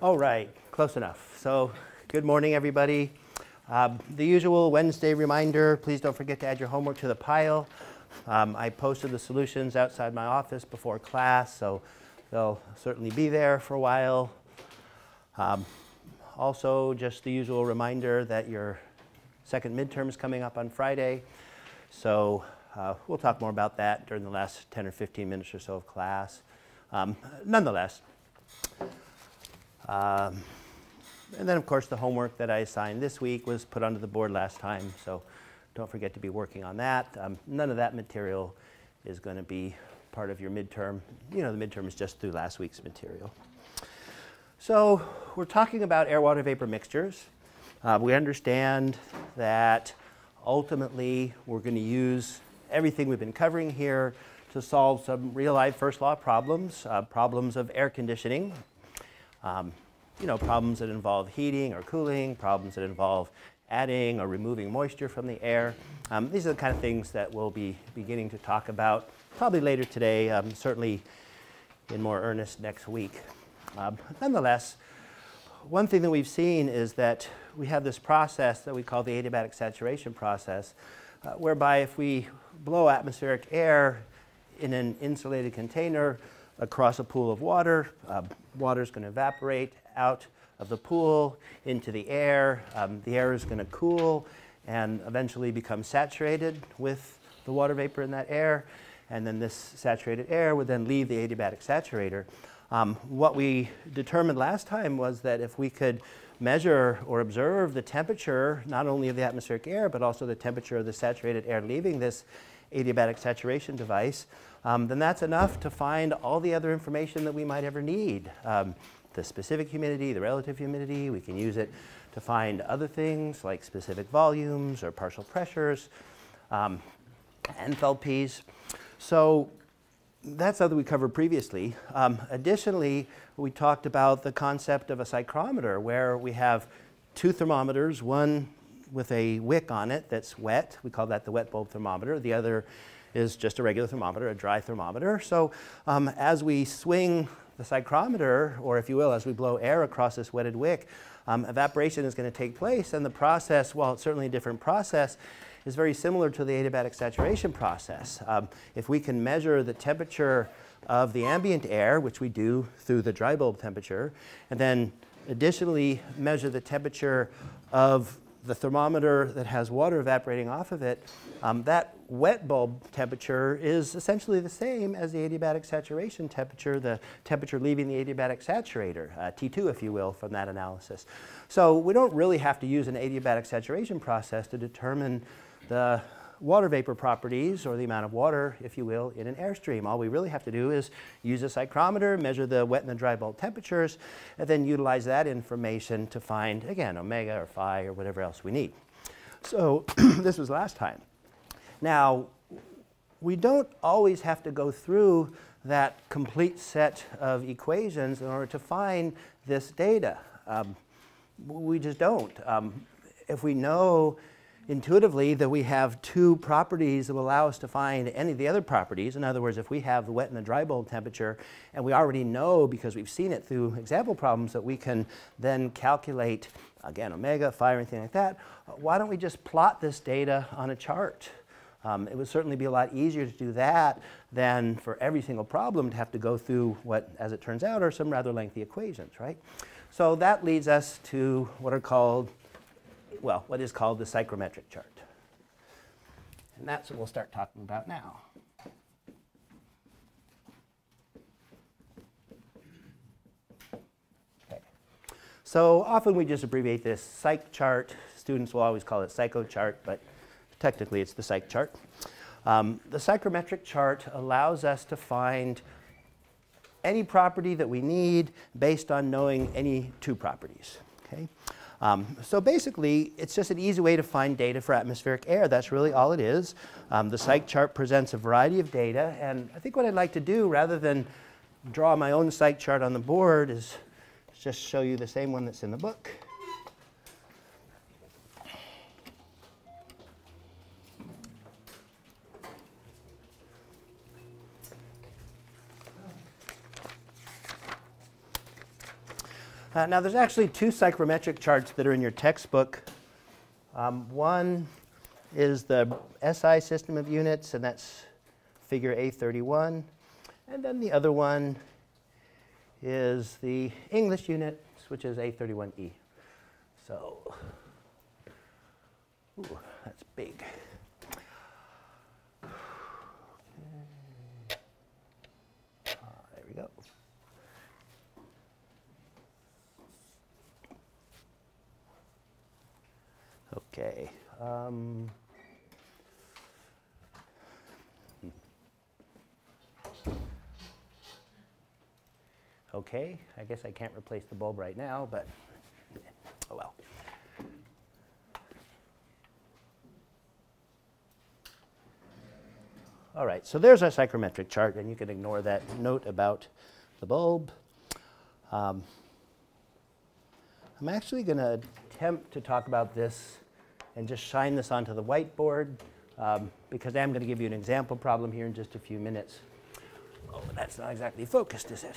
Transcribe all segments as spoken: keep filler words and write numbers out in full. All right, close enough. So good morning, everybody. Um, the usual Wednesday reminder, please don't forget to add your homework to the pile. Um, I posted the solutions outside my office before class, so they'll certainly be there for a while. Um, also, just the usual reminder that your second midterm is coming up on Friday, so uh, we'll talk more about that during the last ten or fifteen minutes or so of class. Um, nonetheless, um, and then of course the homework that I assigned this week was put onto the board last time, so don't forget to be working on that. Um, none of that material is going to be part of your midterm. You know, the midterm is just through last week's material. So we're talking about air-water vapor mixtures. Uh, we understand that ultimately we're going to use everything we've been covering here to solve some real-life first-law problems, uh, problems of air conditioning. Um, you know, problems that involve heating or cooling, problems that involve adding or removing moisture from the air. Um, these are the kind of things that we'll be beginning to talk about probably later today, um, certainly in more earnest next week. Uh, nonetheless, one thing that we've seen is that we have this process that we call the adiabatic saturation process, uh, whereby if we blow atmospheric air in an insulated container across a pool of water, uh, water is going to evaporate out of the pool into the air. Um, the air is going to cool and eventually become saturated with the water vapor in that air, and then this saturated air would then leave the adiabatic saturator. Um, what we determined last time was that if we could measure or observe the temperature not only of the atmospheric air but also the temperature of the saturated air leaving this adiabatic saturation device, um, then that's enough to find all the other information that we might ever need. Um, the specific humidity, the relative humidity, we can use it to find other things like specific volumes or partial pressures, um, enthalpies. So that's something we covered previously. Um, additionally, we talked about the concept of a psychrometer, where we have two thermometers, one with a wick on it that's wet. We call that the wet bulb thermometer. The other is just a regular thermometer, a dry thermometer. So um, as we swing the psychrometer, or if you will, as we blow air across this wetted wick, um, evaporation is going to take place, and the process, while it's certainly a different process, is very similar to the adiabatic saturation process. Um, if we can measure the temperature of the ambient air, which we do through the dry bulb temperature, and then additionally measure the temperature of the thermometer that has water evaporating off of it, um, that wet bulb temperature is essentially the same as the adiabatic saturation temperature, the temperature leaving the adiabatic saturator, uh, T two if you will, from that analysis. So we don't really have to use an adiabatic saturation process to determine the water vapor properties or the amount of water, if you will, in an airstream. All we really have to do is use a psychrometer, measure the wet and the dry bulb temperatures, and then utilize that information to find, again, omega or phi or whatever else we need. So this was last time. Now, we don't always have to go through that complete set of equations in order to find this data. Um, we just don't. Um, if we know intuitively that we have two properties that will allow us to find any of the other properties. In other words, if we have the wet and the dry bulb temperature, and we already know because we've seen it through example problems that we can then calculate, again, omega, phi, or anything like that, why don't we just plot this data on a chart? Um, it would certainly be a lot easier to do that than for every single problem to have to go through what, as it turns out, are some rather lengthy equations, right? So that leads us to what are called well, what is called the psychrometric chart. And that's what we'll start talking about now. Okay. So often we just abbreviate this psych chart. Students will always call it psycho chart, but technically it's the psych chart. Um, the psychrometric chart allows us to find any property that we need based on knowing any two properties. Okay? Um, so basically, it's just an easy way to find data for atmospheric air. That's really all it is. Um, the psych chart presents a variety of data, and I think what I'd like to do, rather than draw my own psych chart on the board, is just show you the same one that's in the book. Uh, now, there's actually two psychrometric charts that are in your textbook. Um, one is the S I system of units, and that's figure A thirty-one. And then the other one is the English unit, which is A thirty-one E. So, ooh, that's big. Okay. Uh, there we go. Okay. Um, okay, I guess I can't replace the bulb right now, but oh well. All right, so there's our psychrometric chart, and you can ignore that note about the bulb. Um, I'm actually going to attempt to talk about this and just shine this onto the whiteboard, um, because I'm going to give you an example problem here in just a few minutes. Oh, but that's not exactly focused, is it?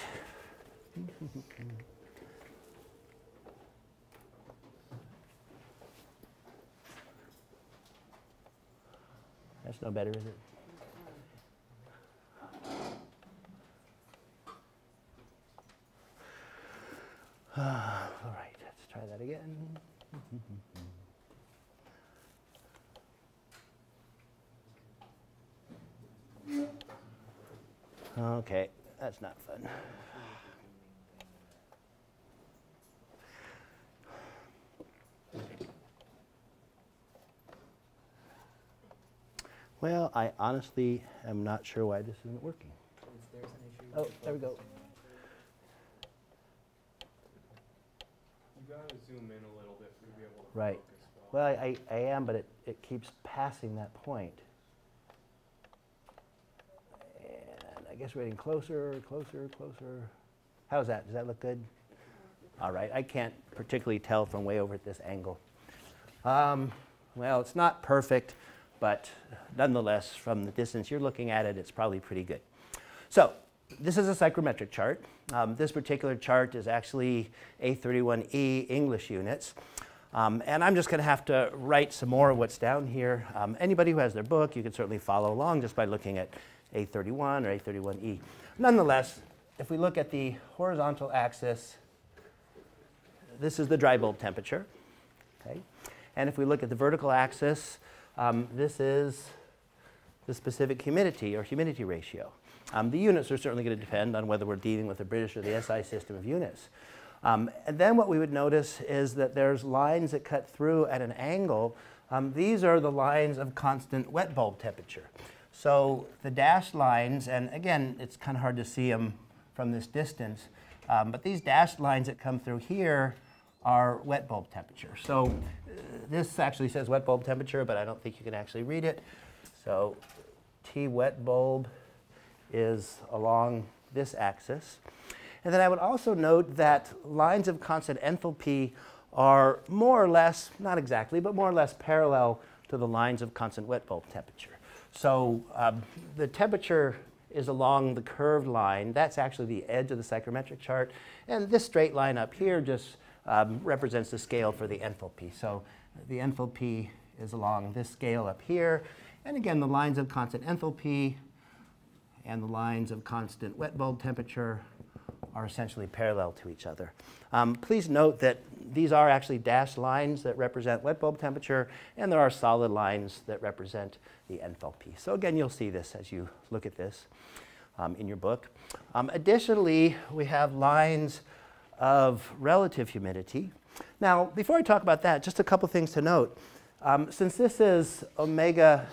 That's no better, is it? All right, let's try that again. Okay, that's not fun. Well, I honestly am not sure why this isn't working. Is there an issue? Oh, there we go. You gotta zoom in a little bit to be able to right. Focus well, well I, I am, but it, it keeps passing that point. And I guess we're getting closer, closer, closer. How's that? Does that look good? All right, I can't particularly tell from way over at this angle. Um, well, it's not perfect. But nonetheless, from the distance you're looking at it, it's probably pretty good. So this is a psychrometric chart. Um, this particular chart is actually A thirty-one E English units. Um, and I'm just going to have to write some more of what's down here. Um, anybody who has their book, you can certainly follow along just by looking at A thirty-one or A thirty-one E. Nonetheless, if we look at the horizontal axis, this is the dry bulb temperature. Okay? And if we look at the vertical axis, Um, this is the specific humidity or humidity ratio. Um, the units are certainly going to depend on whether we're dealing with the British or the S I system of units. Um, and then what we would notice is that there's lines that cut through at an angle. Um, these are the lines of constant wet bulb temperature. So the dashed lines, and again, it's kind of hard to see them from this distance, um, but these dashed lines that come through here are wet bulb temperature. So uh, this actually says wet bulb temperature, but I don't think you can actually read it. So T wet bulb is along this axis. And then I would also note that lines of constant enthalpy are more or less, not exactly, but more or less parallel to the lines of constant wet bulb temperature. So um, the temperature is along the curved line. That's actually the edge of the psychrometric chart. And this straight line up here just Um, represents the scale for the enthalpy. So the enthalpy is along this scale up here. And again, the lines of constant enthalpy and the lines of constant wet bulb temperature are essentially parallel to each other. Um, please note that these are actually dashed lines that represent wet bulb temperature, and there are solid lines that represent the enthalpy. So again, you'll see this as you look at this um, in your book. Um, additionally, we have lines of relative humidity. Now, before I talk about that, just a couple things to note. Um, since this is omega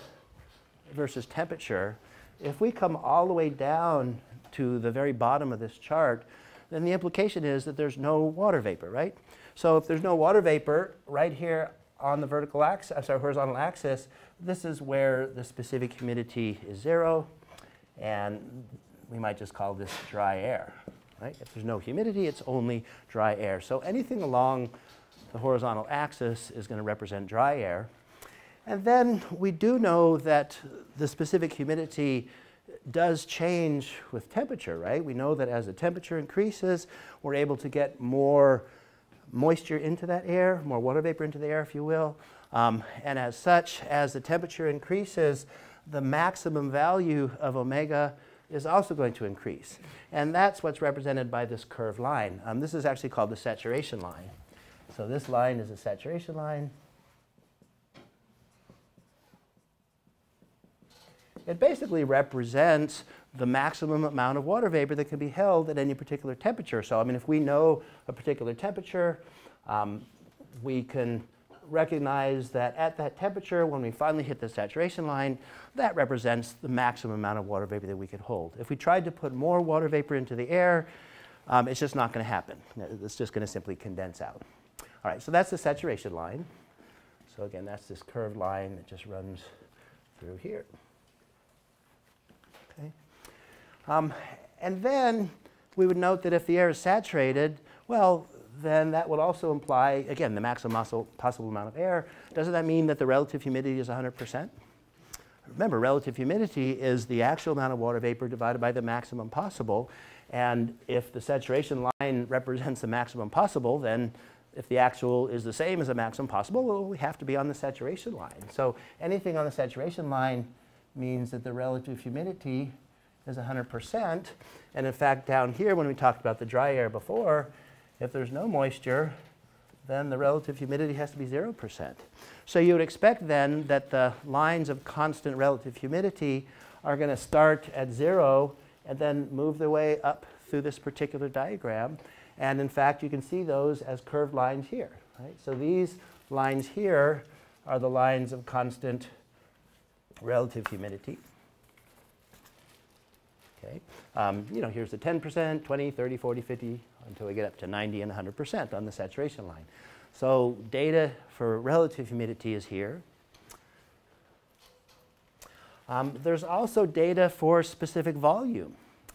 versus temperature, if we come all the way down to the very bottom of this chart, then the implication is that there's no water vapor, right? So if there's no water vapor right here on the vertical axis, I'm sorry, horizontal axis, this is where the specific humidity is zero, and we might just call this dry air. Right? If there's no humidity, it's only dry air. So anything along the horizontal axis is going to represent dry air. And then we do know that the specific humidity does change with temperature, right? We know that as the temperature increases, we're able to get more moisture into that air, more water vapor into the air, if you will. Um, and as such, as the temperature increases, the maximum value of omega is also going to increase. And that's what's represented by this curved line. Um, this is actually called the saturation line. So this line is a saturation line. It basically represents the maximum amount of water vapor that can be held at any particular temperature. So I mean, if we know a particular temperature, um, we can recognize that at that temperature, when we finally hit the saturation line, that represents the maximum amount of water vapor that we could hold. If we tried to put more water vapor into the air, um, it's just not going to happen. It's just going to simply condense out. All right, so that's the saturation line. So again, that's this curved line that just runs through here. Um, and then we would note that if the air is saturated, well, then that would also imply, again, the maximum possible amount of air. Doesn't that mean that the relative humidity is one hundred percent? Remember, relative humidity is the actual amount of water vapor divided by the maximum possible. And if the saturation line represents the maximum possible, then if the actual is the same as the maximum possible, well, we have to be on the saturation line. So anything on the saturation line means that the relative humidity is one hundred percent, and in fact down here when we talked about the dry air before, if there's no moisture, then the relative humidity has to be zero percent. So you would expect then that the lines of constant relative humidity are going to start at zero and then move their way up through this particular diagram, and in fact you can see those as curved lines here, right? So these lines here are the lines of constant relative humidity. Okay. Um, you know, here's the ten percent, twenty, thirty, forty, fifty, until we get up to ninety and one hundred percent on the saturation line. So data for relative humidity is here. Um, there's also data for specific volume.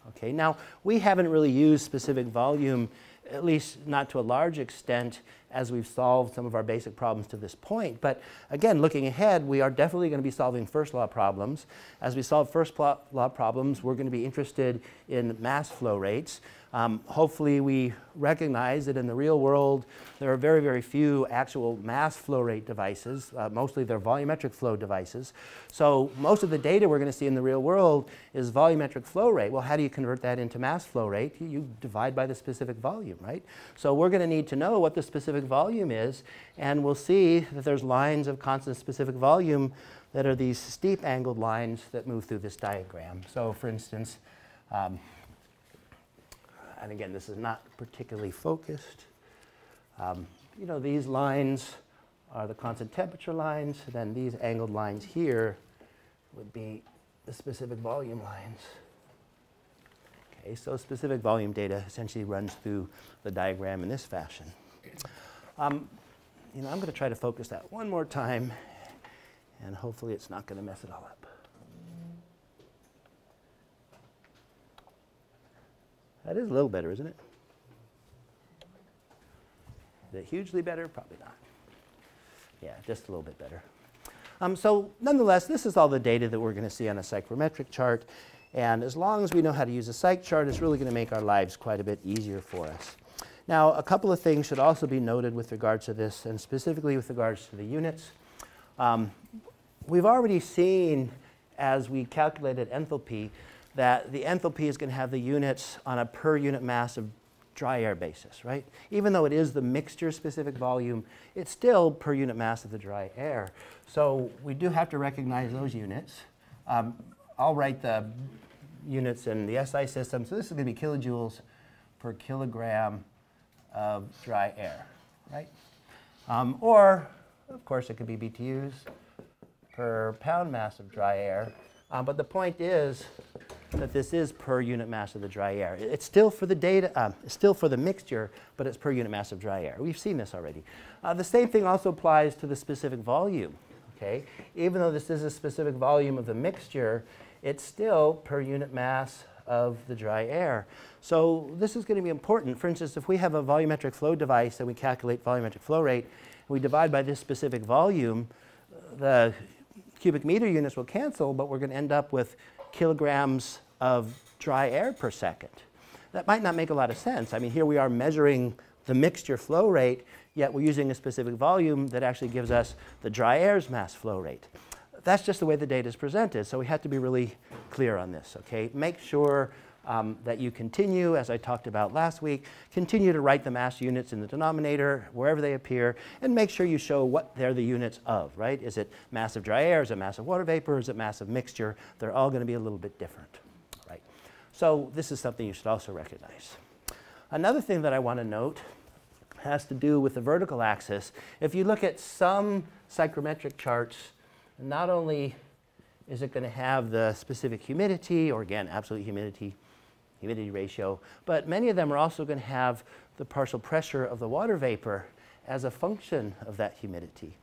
Okay. Now, we haven't really used specific volume, at least not to a large extent, as we've solved some of our basic problems to this point. But again, looking ahead, we are definitely going to be solving first law problems. As we solve first law problems, we're going to be interested in mass flow rates. Um, hopefully, we recognize that in the real world, there are very, very few actual mass flow rate devices. Uh, mostly, they're volumetric flow devices. So most of the data we're going to see in the real world is volumetric flow rate. Well, how do you convert that into mass flow rate? You divide by the specific volume, right? So we're going to need to know what the specific volume is, and we'll see that there's lines of constant specific volume that are these steep angled lines that move through this diagram. So for instance, um, and again this is not particularly focused, um, you know, these lines are the constant temperature lines, then these angled lines here would be the specific volume lines. Okay, so specific volume data essentially runs through the diagram in this fashion. Um, you know, I'm going to try to focus that one more time, and hopefully it's not going to mess it all up. That is a little better, isn't it? Is it hugely better? Probably not. Yeah, just a little bit better. Um, so nonetheless, this is all the data that we're going to see on a psychrometric chart, and as long as we know how to use a psych chart, it's really going to make our lives quite a bit easier for us. Now, a couple of things should also be noted with regards to this, and specifically with regards to the units. Um, we've already seen, as we calculated enthalpy, that the enthalpy is going to have the units on a per unit mass of dry air basis, right? Even though it is the mixture specific volume, it's still per unit mass of the dry air. So we do have to recognize those units. Um, I'll write the units in the S I system. So this is going to be kilojoules per kilogram of dry air, right? Um, or, of course, it could be B T Us per pound mass of dry air. Um, but the point is that this is per unit mass of the dry air. It's still for the data, um, it's still for the mixture, but it's per unit mass of dry air. We've seen this already. Uh, the same thing also applies to the specific volume. Okay, even though this is a specific volume of the mixture, it's still per unit mass of the dry air. So this is going to be important. For instance, if we have a volumetric flow device and we calculate volumetric flow rate, and we divide by this specific volume, the cubic meter units will cancel, but we're going to end up with kilograms of dry air per second. That might not make a lot of sense. I mean, here we are measuring the mixture flow rate, yet we're using a specific volume that actually gives us the dry air's mass flow rate. That's just the way the data is presented, so we have to be really clear on this, okay? Make sure um, that you continue, as I talked about last week, continue to write the mass units in the denominator, wherever they appear, and make sure you show what they're the units of, right? Is it mass of dry air? Is it mass of water vapor? Is it mass of mixture? They're all going to be a little bit different, right? So this is something you should also recognize. Another thing that I want to note has to do with the vertical axis. If you look at some psychrometric charts, not only is it going to have the specific humidity, or again, absolute humidity, humidity ratio, but many of them are also going to have the partial pressure of the water vapor as a function of that humidity.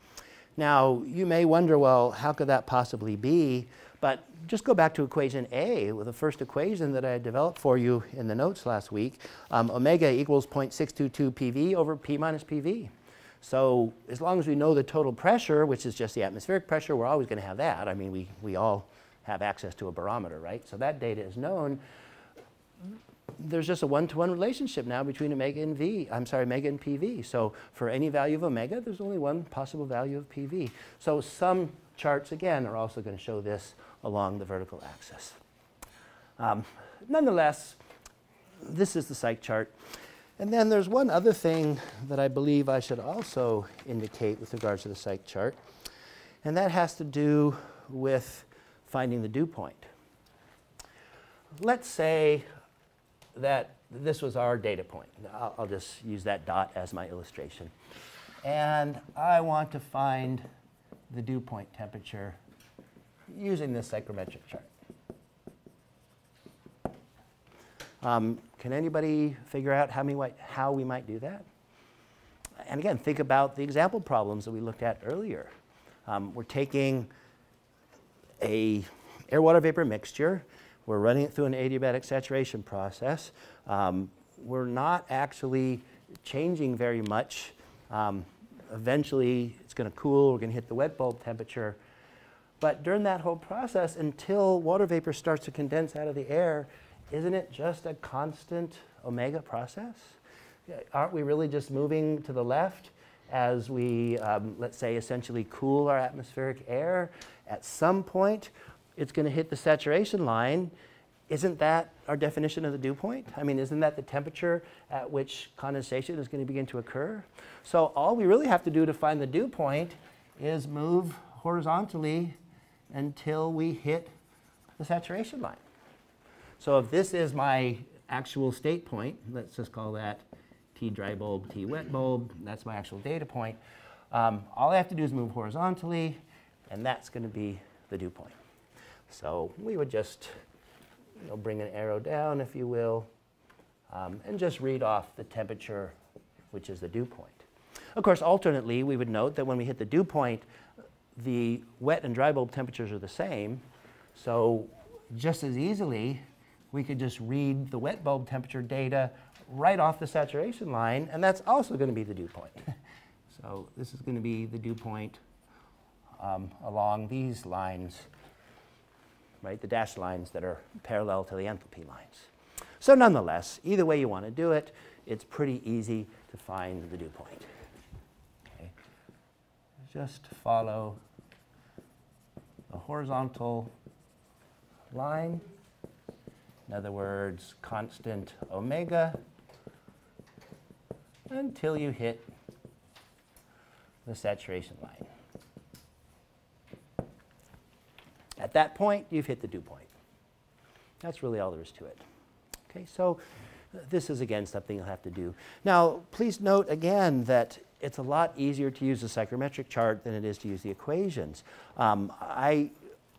Now, you may wonder, well, how could that possibly be? But just go back to equation A, with the first equation that I had developed for you in the notes last week. Um, omega equals zero point six two two P V over P minus P V. So as long as we know the total pressure, which is just the atmospheric pressure, we're always going to have that. I mean, we, we all have access to a barometer, right? So that data is known. There's just a one-to-one relationship now between omega and V. I'm sorry, omega and P V. So for any value of omega, there's only one possible value of P V. So some charts, again, are also going to show this along the vertical axis. Um, nonetheless, this is the psych chart. And then there's one other thing that I believe I should also indicate with regards to the psych chart, and that has to do with finding the dew point. Let's say that this was our data point. I'll, I'll just use that dot as my illustration. And I want to find the dew point temperature using this psychrometric chart. Um, can anybody figure out how, many, how we might do that? And again, think about the example problems that we looked at earlier. Um, we're taking a air-water vapor mixture. We're running it through an adiabatic saturation process. Um, we're not actually changing very much. Um, eventually, it's going to cool. We're going to hit the wet bulb temperature. But during that whole process, until water vapor starts to condense out of the air, isn't it just a constant omega process? Aren't we really just moving to the left as we, um, let's say, essentially cool our atmospheric air? At some point, it's going to hit the saturation line. Isn't that our definition of the dew point? I mean, isn't that the temperature at which condensation is going to begin to occur? So all we really have to do to find the dew point is move horizontally until we hit the saturation line. So if this is my actual state point, let's just call that T dry bulb, T wet bulb. That's my actual data point. Um, all I have to do is move horizontally, and that's going to be the dew point. So we would just you know, bring an arrow down, if you will, um, and just read off the temperature, which is the dew point. Of course, alternately, we would note that when we hit the dew point, the wet and dry bulb temperatures are the same. So just as easily, we could just read the wet bulb temperature data right off the saturation line, and that's also going to be the dew point. So this is going to be the dew point um, along these lines, right? The dashed lines that are parallel to the enthalpy lines. So nonetheless, either way you want to do it, it's pretty easy to find the dew point. Okay. Just follow the horizontal line. In other words, constant omega until you hit the saturation line. At that point, you've hit the dew point. That's really all there is to it. Okay, so this is, again, something you'll have to do. Now, please note, again, that it's a lot easier to use the psychrometric chart than it is to use the equations. Um, I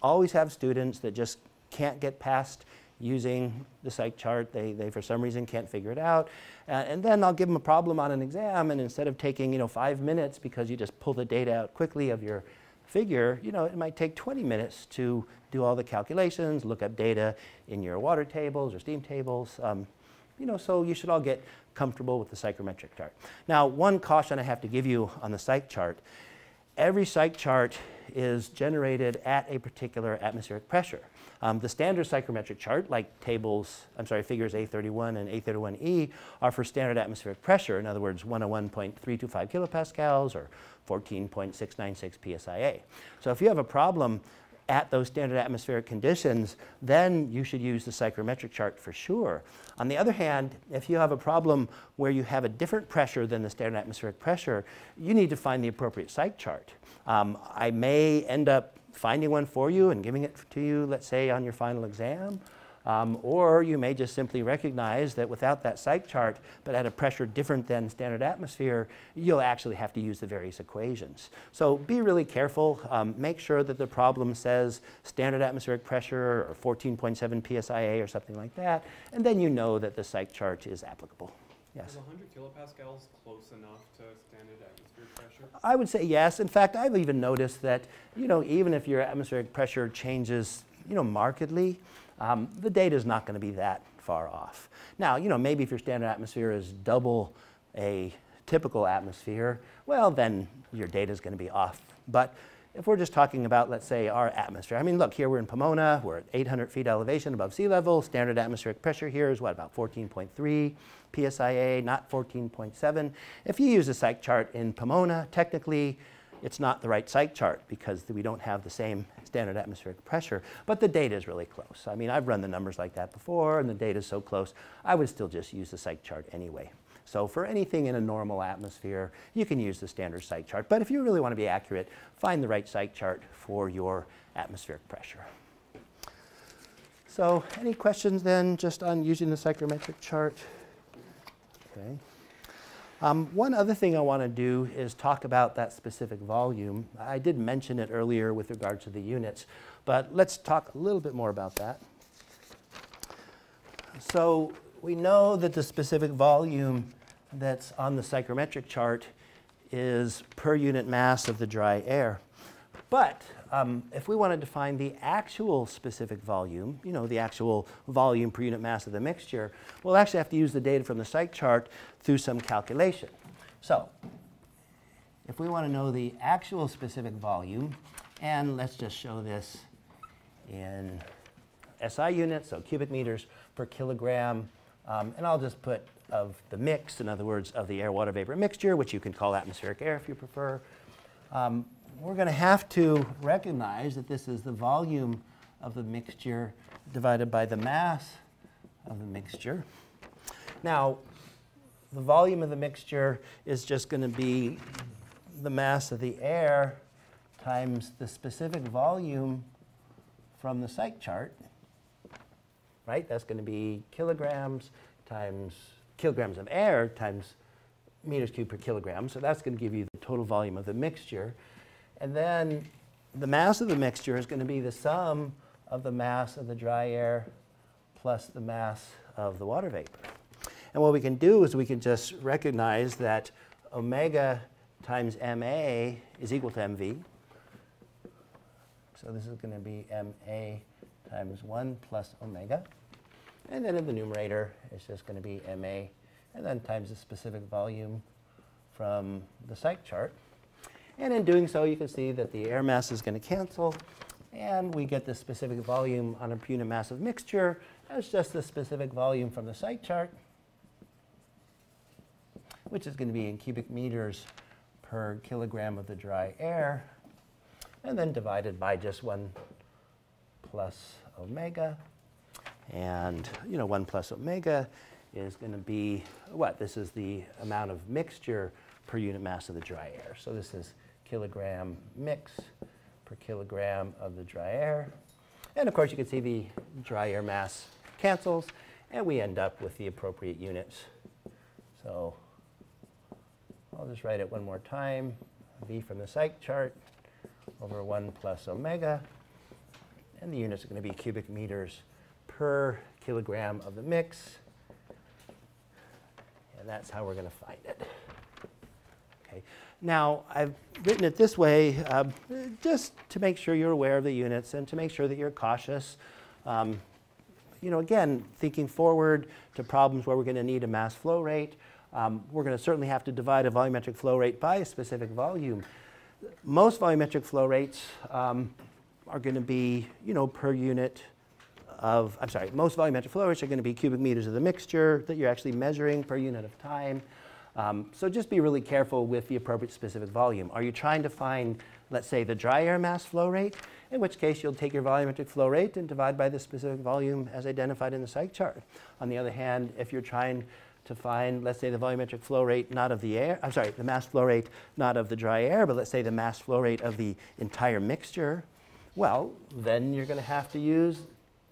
always have students that just can't get past using the psych chart. They, they for some reason can't figure it out. Uh, and then I'll give them a problem on an exam, and instead of taking you know, five minutes because you just pull the data out quickly of your figure, you know, it might take twenty minutes to do all the calculations, look up data in your water tables or steam tables. Um, you know, so you should all get comfortable with the psychrometric chart. Now, one caution I have to give you on the psych chart. Every psych chart is generated at a particular atmospheric pressure. Um, the standard psychrometric chart, like tables, I'm sorry, figures A thirty-one and A thirty-one E, are for standard atmospheric pressure. In other words, one oh one point three two five kilopascals or fourteen point six nine six psia. So if you have a problem at those standard atmospheric conditions, then you should use the psychrometric chart for sure. On the other hand, if you have a problem where you have a different pressure than the standard atmospheric pressure, you need to find the appropriate psych chart. Um, I may end up finding one for you and giving it to you, let's say, on your final exam. Um, or you may just simply recognize that without that psych chart, but at a pressure different than standard atmosphere, you'll actually have to use the various equations. So be really careful. Um, make sure that the problem says standard atmospheric pressure or fourteen point seven psia or something like that, and then you know that the psych chart is applicable. Yes. Is one hundred kilopascals close enough to standard atmospheric pressure? I would say yes. In fact, I've even noticed that, you know, even if your atmospheric pressure changes, you know, markedly, Um, the data is not going to be that far off. Now, you know, maybe if your standard atmosphere is double a typical atmosphere, well, then your data is going to be off. But if we're just talking about, let's say, our atmosphere, I mean, look, here we're in Pomona, we're at eight hundred feet elevation above sea level, standard atmospheric pressure here is, what, about fourteen point three psia, not fourteen point seven. If you use a psych chart in Pomona, technically, it's not the right psych chart because we don't have the same standard atmospheric pressure, but the data is really close. I mean, I've run the numbers like that before, and the data is so close, I would still just use the psych chart anyway. So for anything in a normal atmosphere, you can use the standard psych chart, but if you really want to be accurate, find the right psych chart for your atmospheric pressure. So any questions then just on using the psychrometric chart? Okay. Um, one other thing I want to do is talk about that specific volume. I did mention it earlier with regard to the units, but let's talk a little bit more about that. So we know that the specific volume that's on the psychrometric chart is per unit mass of the dry air. But um, if we wanted to find the actual specific volume, you know, the actual volume per unit mass of the mixture, we'll actually have to use the data from the psych chart through some calculation. So if we want to know the actual specific volume, and let's just show this in S I units, so cubic meters per kilogram, um, and I'll just put of the mix, in other words, of the air-water vapor mixture, which you can call atmospheric air if you prefer. Um, We're going to have to recognize that this is the volume of the mixture divided by the mass of the mixture. Now, the volume of the mixture is just going to be the mass of the air times the specific volume from the psych chart, right? That's going to be kilograms times kilograms of air times meters cubed per kilogram. So that's going to give you the total volume of the mixture. And then the mass of the mixture is going to be the sum of the mass of the dry air plus the mass of the water vapor. And what we can do is we can just recognize that omega times M A is equal to M V. So this is going to be M A times one plus omega. And then in the numerator, it's just going to be M A, and then times the specific volume from the psych chart. And in doing so, you can see that the air mass is going to cancel, and we get the specific volume on a per unit mass of mixture as just the specific volume from the psych chart, which is going to be in cubic meters per kilogram of the dry air, and then divided by just one plus omega. And, you know, one plus omega is going to be what? This is the amount of mixture per unit mass of the dry air. So this is kilogram mix per kilogram of the dry air. And of course, you can see the dry air mass cancels, and we end up with the appropriate units. So I'll just write it one more time. V from the psych chart over one plus omega. And the units are going to be cubic meters per kilogram of the mix. And that's how we're going to find it. Now, I've written it this way um, just to make sure you're aware of the units and to make sure that you're cautious. Um, you know, again, thinking forward to problems where we're going to need a mass flow rate, um, we're going to certainly have to divide a volumetric flow rate by a specific volume. most volumetric flow rates um, are going to be, you know, per unit of, I'm sorry, most volumetric flow rates are going to be cubic meters of the mixture that you're actually measuring per unit of time. Um, so just be really careful with the appropriate specific volume. Are you trying to find, let's say, the dry air mass flow rate? In which case, you'll take your volumetric flow rate and divide by the specific volume as identified in the psych chart. On the other hand, if you're trying to find, let's say, the volumetric flow rate not of the air, I'm sorry, the mass flow rate not of the dry air, but let's say the mass flow rate of the entire mixture, well, then you're going to have to use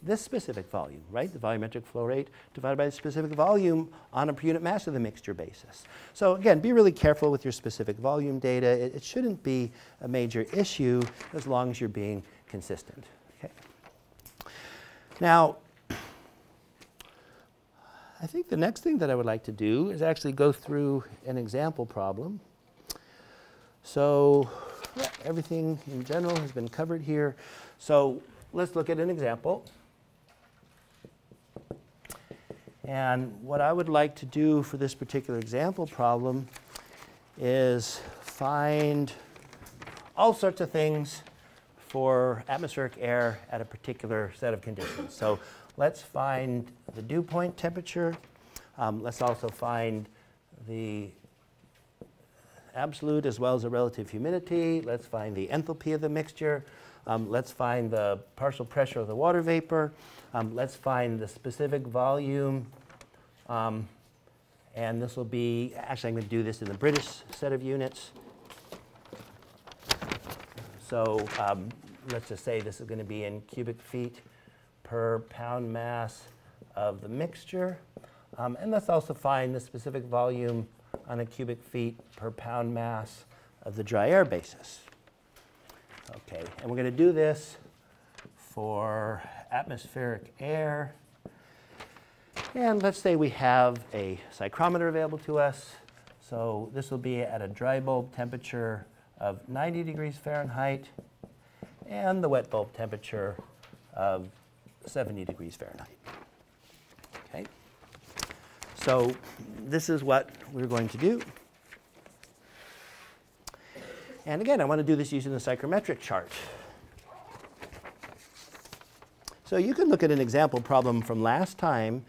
this specific volume, right? The volumetric flow rate divided by the specific volume on a per unit mass of the mixture basis. So again, be really careful with your specific volume data. It, it shouldn't be a major issue as long as you're being consistent. Okay. Now, I think the next thing that I would like to do is actually go through an example problem. So yeah, everything in general has been covered here. So let's look at an example. And what I would like to do for this particular example problem is find all sorts of things for atmospheric air at a particular set of conditions. So let's find the dew point temperature. Um, let's also find the absolute as well as the relative humidity. Let's find the enthalpy of the mixture. Um, let's find the partial pressure of the water vapor. Um, let's find the specific volume. Um, and this will be, actually I'm going to do this in the British set of units. So um, let's just say this is going to be in cubic feet per pound mass of the mixture. Um, and let's also find the specific volume on a cubic feet per pound mass of the dry air basis. Okay, and we're going to do this for atmospheric air. And let's say we have a psychrometer available to us. So this will be at a dry bulb temperature of ninety degrees Fahrenheit and the wet bulb temperature of seventy degrees Fahrenheit. Okay, so this is what we're going to do. And again, I want to do this using the psychrometric chart. So you can look at an example problem from last time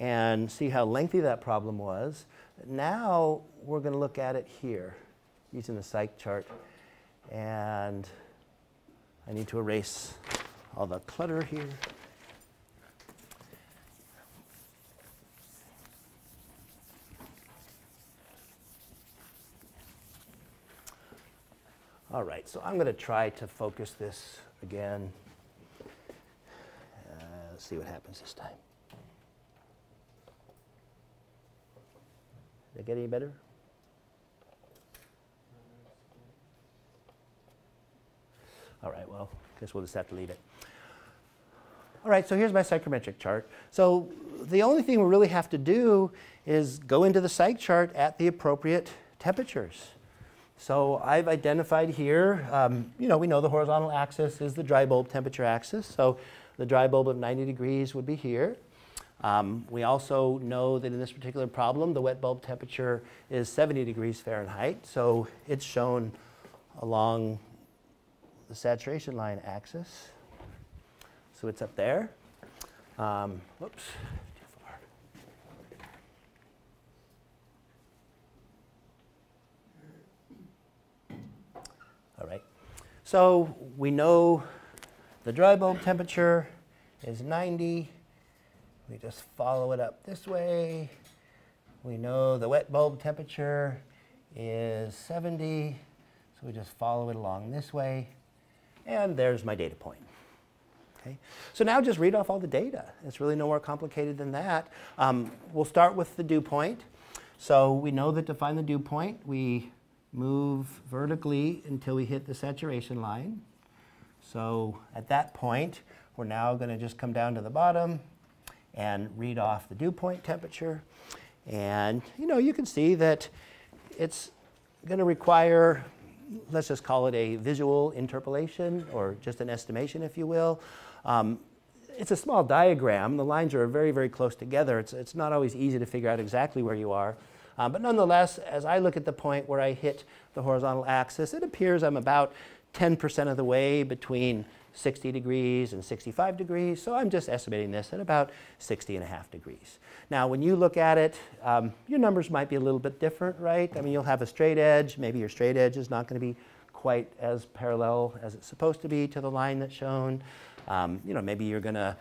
and see how lengthy that problem was. Now we're going to look at it here using the psych chart. And I need to erase all the clutter here. All right, so I'm going to try to focus this again. Uh, let's see what happens this time. Did it get any better? All right, well, I guess we'll just have to leave it. All right, so here's my psychrometric chart. So the only thing we really have to do is go into the psych chart at the appropriate temperatures. So I've identified here, um, you know, we know the horizontal axis is the dry bulb temperature axis. So the dry bulb of ninety degrees would be here. Um, we also know that in this particular problem, the wet bulb temperature is seventy degrees Fahrenheit. So it's shown along the saturation line axis. So it's up there. Um, whoops. All right, so we know the dry bulb temperature is ninety. We just follow it up this way. We know the wet bulb temperature is seventy. So we just follow it along this way. And there's my data point. Okay. So now just read off all the data. It's really no more complicated than that. Um, we'll start with the dew point. So we know that to find the dew point, we move vertically until we hit the saturation line. So at that point, we're now going to just come down to the bottom and read off the dew point temperature. And you know, you can see that it's going to require, let's just call it a visual interpolation or just an estimation, if you will. Um, It's a small diagram. The lines are very, very close together. It's, it's not always easy to figure out exactly where you are. Um, but nonetheless, as I look at the point where I hit the horizontal axis, it appears I'm about ten percent of the way between sixty degrees and sixty-five degrees. So I'm just estimating this at about sixty and a half degrees. Now, when you look at it, um, your numbers might be a little bit different, right? I mean, you'll have a straight edge. Maybe your straight edge is not going to be quite as parallel as it's supposed to be to the line that's shown. Um, you know, maybe you're going to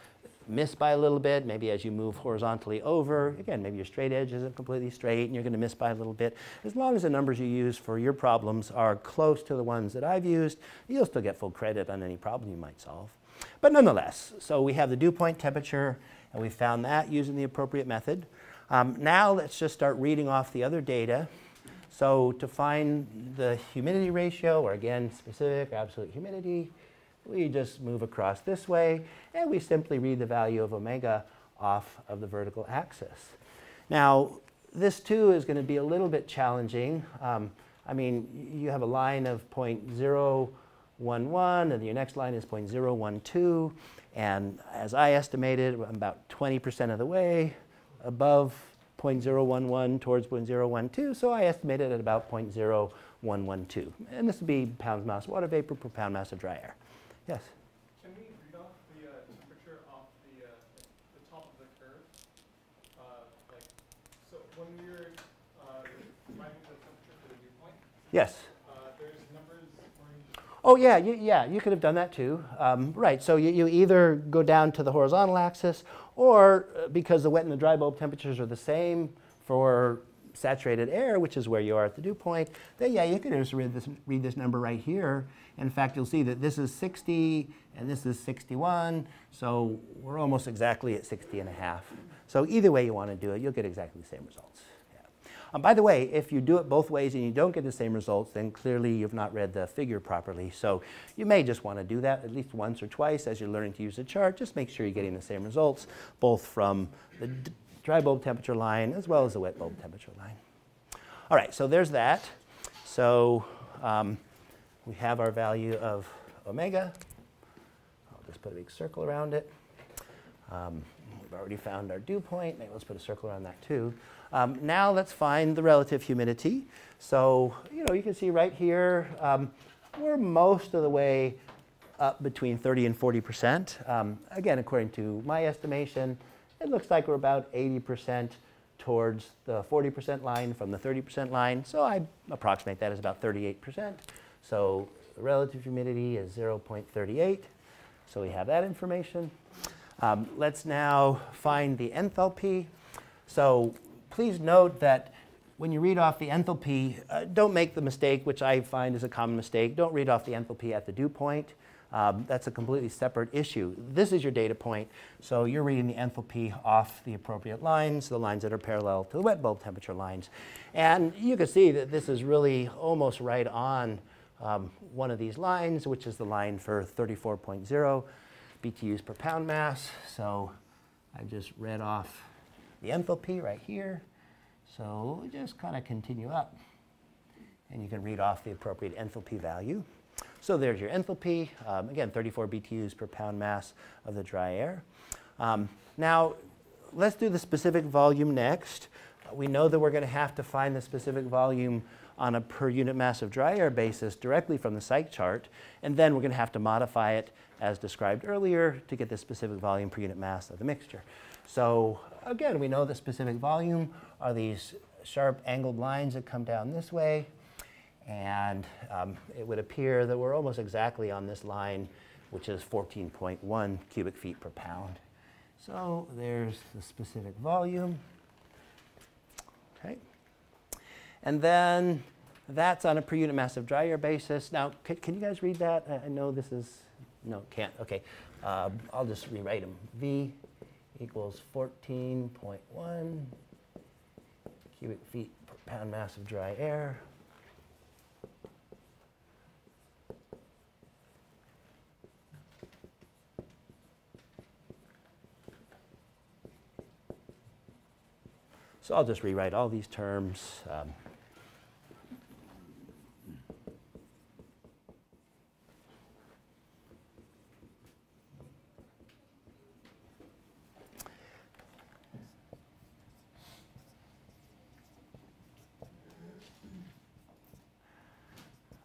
miss by a little bit. Maybe as you move horizontally over, again, maybe your straight edge isn't completely straight and you're going to miss by a little bit. As long as the numbers you use for your problems are close to the ones that I've used, you'll still get full credit on any problem you might solve. But nonetheless, so we have the dew point temperature, and we found that using the appropriate method. Um, now let's just start reading off the other data. So to find the humidity ratio, or again, specific absolute humidity, we just move across this way, and we simply read the value of omega off of the vertical axis. Now, this too is going to be a little bit challenging. Um, I mean, you have a line of zero point zero one one, and your next line is zero point zero one two. And as I estimated, I'm about twenty percent of the way above zero point zero one one towards zero point zero one two, so I estimated at about zero point zero one one two. And this would be pounds mass of water vapor per pound mass of dry air. Yes? Can we read off the uh, temperature off the, uh, the top of the curve? Uh, like, so when we were uh, finding the temperature for the dew point? Yes. Uh, there's numbers. Oh, yeah, you, yeah, you could have done that too. Um, right, so you, you either go down to the horizontal axis, or because the wet and the dry bulb temperatures are the same for saturated air, which is where you are at the dew point, then yeah, you can just read this, read this number right here. In fact, you'll see that this is sixty and this is sixty-one, so we're almost exactly at sixty and a half. So either way you want to do it, you'll get exactly the same results. Yeah. Um, by the way, if you do it both ways and you don't get the same results, then clearly you've not read the figure properly. So you may just want to do that at least once or twice as you're learning to use the chart. Just make sure you're getting the same results, both from the dry bulb temperature line as well as the wet bulb temperature line. All right, so there's that. So um, we have our value of omega. I'll just put a big circle around it. Um, we've already found our dew point. Maybe let's put a circle around that too. Um, now let's find the relative humidity. So you know, you can see right here, um, we're most of the way up between thirty and forty percent. Um, again, according to my estimation, it looks like we're about eighty percent towards the forty percent line from the thirty percent line. So I approximate that as about thirty-eight percent. So the relative humidity is zero point three eight. So we have that information. Um, let's now find the enthalpy. So please note that when you read off the enthalpy, uh, don't make the mistake, which I find is a common mistake. Don't read off the enthalpy at the dew point. Um, that's a completely separate issue. This is your data point, so you're reading the enthalpy off the appropriate lines, the lines that are parallel to the wet bulb temperature lines. And you can see that this is really almost right on um, one of these lines, which is the line for thirty-four point zero B T Us per pound mass. So I just read off the enthalpy right here. So we just kind of continue up, and you can read off the appropriate enthalpy value. So there's your enthalpy, um, again, thirty-four B T Us per pound mass of the dry air. Um, now, let's do the specific volume next. Uh, we know that we're going to have to find the specific volume on a per unit mass of dry air basis directly from the psych chart, and then we're going to have to modify it as described earlier to get the specific volume per unit mass of the mixture. So again, we know the specific volume are these sharp angled lines that come down this way. And um, it would appear that we're almost exactly on this line, which is fourteen point one cubic feet per pound. So there's the specific volume. Okay. And then that's on a per unit mass of dry air basis. Now, can, can you guys read that? I, I know this is, no, can't. OK. Um, I'll just rewrite them. V equals fourteen point one cubic feet per pound mass of dry air. So I'll just rewrite all these terms. Um,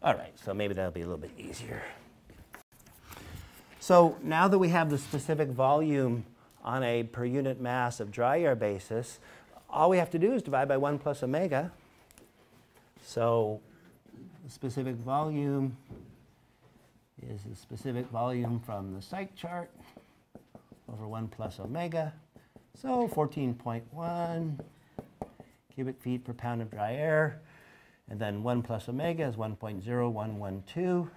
All right, so maybe that'll be a little bit easier. So now that we have the specific volume on a per unit mass of dry air basis, all we have to do is divide by one plus omega. So the specific volume is the specific volume from the psych chart over one plus omega. So fourteen point one cubic feet per pound of dry air. And then one plus omega is one point zero one one two.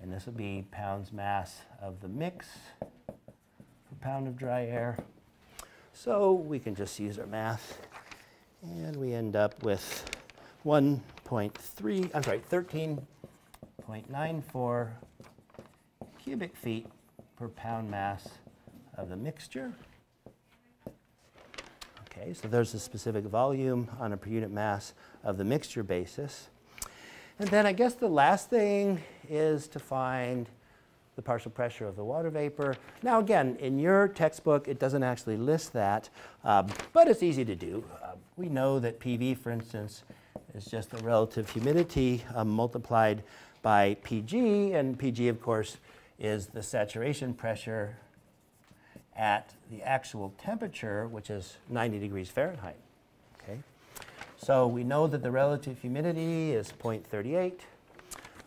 And this would be pounds mass of the mix per pound of dry air. So we can just use our math. And we end up with one point three, I'm sorry, thirteen point nine four cubic feet per pound mass of the mixture. Okay, so there's the specific volume on a per unit mass of the mixture basis. And then I guess the last thing is to find the partial pressure of the water vapor. Now again, in your textbook, it doesn't actually list that, um, but it's easy to do. Uh, we know that P V, for instance, is just the relative humidity um, multiplied by P G, and P G, of course, is the saturation pressure at the actual temperature, which is ninety degrees Fahrenheit. Okay, so we know that the relative humidity is zero point three eight.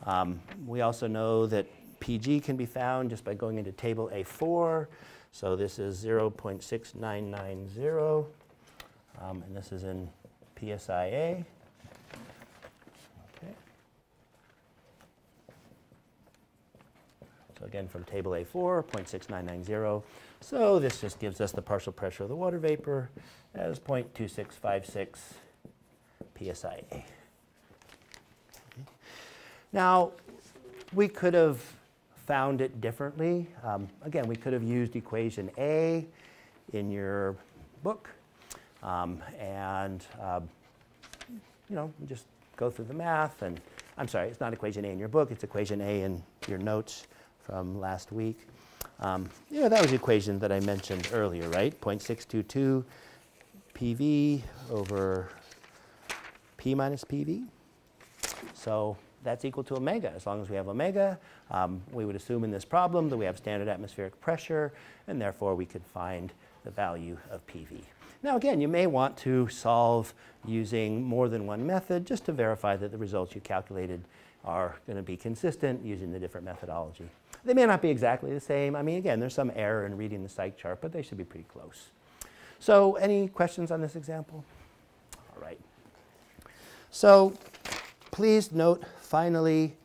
Um, we also know that P G can be found just by going into table A four. So this is zero point six nine nine zero, um, and this is in P S I A. Okay. So again, from table A four, zero point six nine nine zero. So this just gives us the partial pressure of the water vapor as zero point two six five six P S I A. Okay. Now, we could have found it differently. Um, again, we could have used equation A in your book, um, and uh, you know, just go through the math. And I'm sorry, it's not equation A in your book; it's equation A in your notes from last week. Um, you know, that was the equation that I mentioned earlier, right? zero point six two two P V over P minus P V. So that's equal to omega. As long as we have omega, um, we would assume in this problem that we have standard atmospheric pressure, and therefore we could find the value of P V. Now again, you may want to solve using more than one method just to verify that the results you calculated are going to be consistent using the different methodology. They may not be exactly the same. I mean, again, there's some error in reading the psych chart, but they should be pretty close. So any questions on this example? All right. So please note, finally,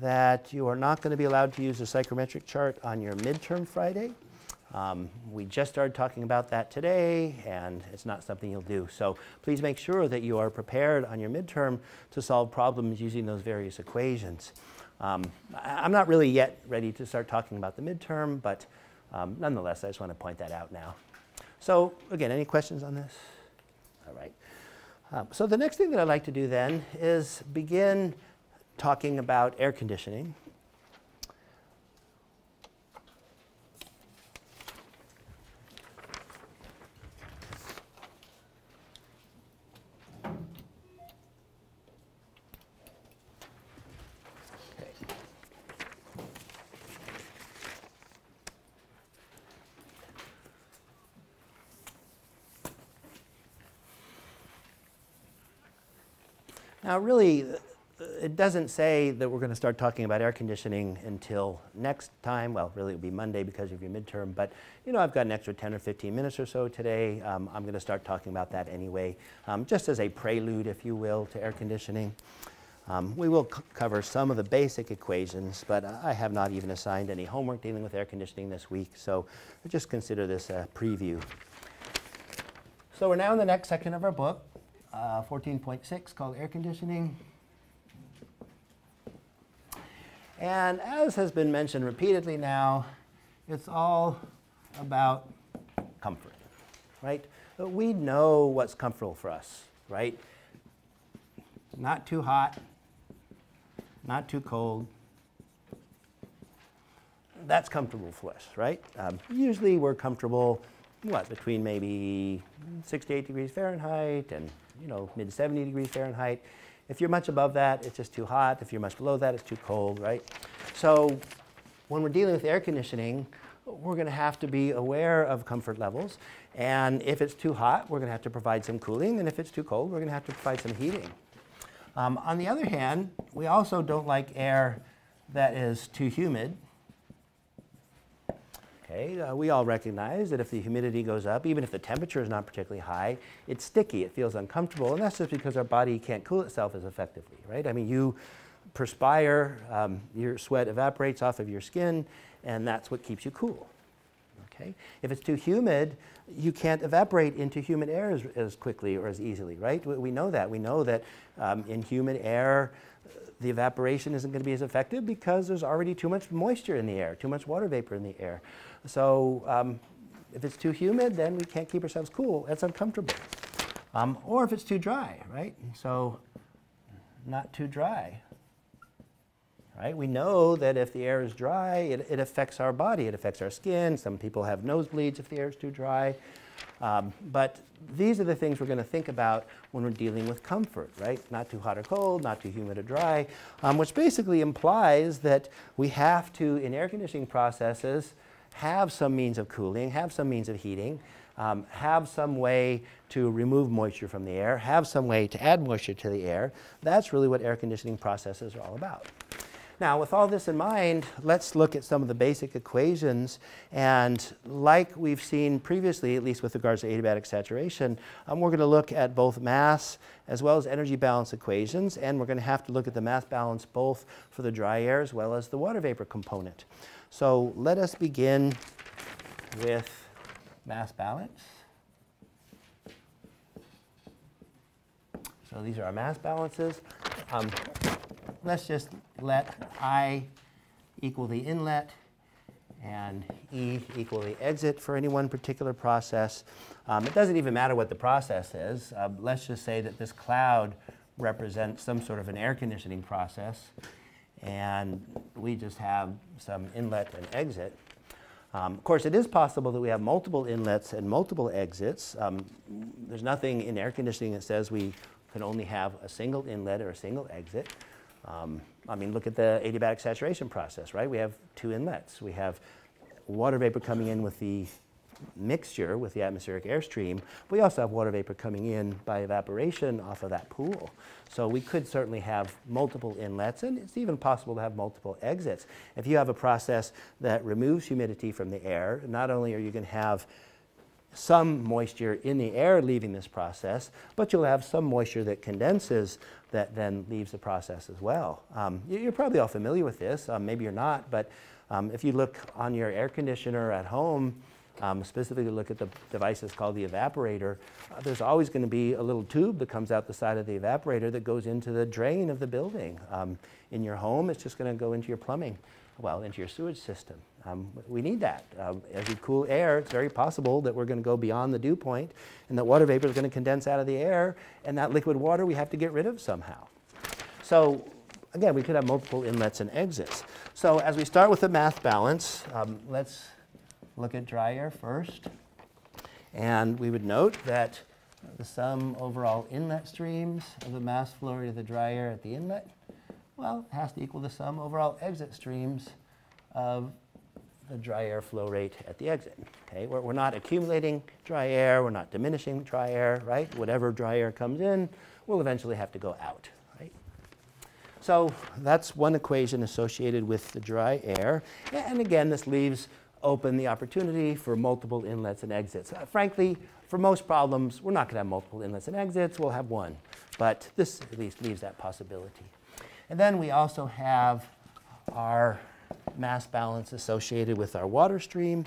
that you are not going to be allowed to use a psychrometric chart on your midterm Friday. Um, we just started talking about that today, and it's not something you'll do. So please make sure that you are prepared on your midterm to solve problems using those various equations. Um, I'm not really yet ready to start talking about the midterm, but um, nonetheless, I just want to point that out now. So again, any questions on this? All right. Um, so the next thing that I'd like to do then is begin talking about air conditioning. Now, really, it doesn't say that we're going to start talking about air conditioning until next time. Well, really, it would be Monday because of your midterm. But, you know, I've got an extra ten or fifteen minutes or so today. Um, I'm going to start talking about that anyway, um, just as a prelude, if you will, to air conditioning. Um, we will cover some of the basic equations, but I have not even assigned any homework dealing with air conditioning this week. So just consider this a preview. So we're now in the next section of our book. Uh, fourteen point six, called air conditioning. And as has been mentioned repeatedly now, it's all about comfort, right? But we know what's comfortable for us, right? Not too hot, not too cold. That's comfortable for us, right? Um, usually we're comfortable, what, between maybe sixty-eight degrees Fahrenheit and you know, mid seventy degrees Fahrenheit. If you're much above that, it's just too hot. If you're much below that, it's too cold, right? So when we're dealing with air conditioning, we're going to have to be aware of comfort levels. And if it's too hot, we're going to have to provide some cooling. And if it's too cold, we're going to have to provide some heating. Um, on the other hand, we also don't like air that is too humid. Okay, uh, we all recognize that if the humidity goes up, even if the temperature is not particularly high, it's sticky, it feels uncomfortable, and that's just because our body can't cool itself as effectively, right? I mean, you perspire, um, your sweat evaporates off of your skin, and that's what keeps you cool. Okay? If it's too humid, you can't evaporate into humid air as, as quickly or as easily, right? We, we know that. We know that um, in humid air, the evaporation isn't going to be as effective because there's already too much moisture in the air, too much water vapor in the air. So um, if it's too humid, then we can't keep ourselves cool. That's uncomfortable. Um, or if it's too dry, right? So not too dry. Right? We know that if the air is dry, it, it affects our body. It affects our skin. Some people have nosebleeds if the air is too dry. Um, but these are the things we're going to think about when we're dealing with comfort, right? Not too hot or cold, not too humid or dry, um, which basically implies that we have to, in air conditioning processes, have some means of cooling, have some means of heating, um, have some way to remove moisture from the air, have some way to add moisture to the air. That's really what air conditioning processes are all about. Now, with all this in mind, let's look at some of the basic equations. And like we've seen previously, at least with regards to adiabatic saturation, um, we're going to look at both mass as well as energy balance equations. And we're going to have to look at the mass balance both for the dry air as well as the water vapor component. So let us begin with mass balance. So these are our mass balances. Um, Let's just let I equal the inlet and E equal the exit for any one particular process. Um, it doesn't even matter what the process is. Uh, let's just say that this cloud represents some sort of an air conditioning process, and we just have some inlet and exit. Um, of course, it is possible that we have multiple inlets and multiple exits. Um, there's nothing in air conditioning that says we can only have a single inlet or a single exit. Um, I mean, look at the adiabatic saturation process, right? We have two inlets. We have water vapor coming in with the mixture, with the atmospheric airstream. We also have water vapor coming in by evaporation off of that pool. So we could certainly have multiple inlets, and it's even possible to have multiple exits. If you have a process that removes humidity from the air, not only are you going to have some moisture in the air leaving this process, but you'll have some moisture that condenses that then leaves the process as well. Um, you're probably all familiar with this. Um, maybe you're not, but um, if you look on your air conditioner at home, um, specifically look at the device that's called the evaporator, uh, there's always going to be a little tube that comes out the side of the evaporator that goes into the drain of the building. Um, in your home, it's just going to go into your plumbing, well, into your sewage system. Um, we need that. Um, as we cool air, it's very possible that we're going to go beyond the dew point, and that water vapor is going to condense out of the air, and that liquid water we have to get rid of somehow. So again, we could have multiple inlets and exits. So as we start with the mass balance, um, let's look at dry air first. And we would note that the sum over all inlet streams of the mass flow rate of the dry air at the inlet, well, it has to equal the sum over all exit streams of the dry air flow rate at the exit. Okay? We're, we're not accumulating dry air. We're not diminishing dry air, right? Whatever dry air comes in will eventually have to go out, right? So that's one equation associated with the dry air. And again, this leaves open the opportunity for multiple inlets and exits. Uh, frankly, for most problems, we're not going to have multiple inlets and exits. We'll have one. But this at least leaves that possibility. And then we also have our mass balance associated with our water stream.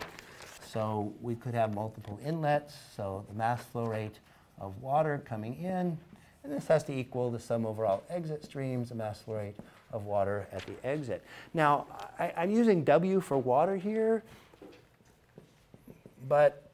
So we could have multiple inlets. So the mass flow rate of water coming in. And this has to equal the sum over all exit streams, the mass flow rate of water at the exit. Now, I, I'm using W for water here. But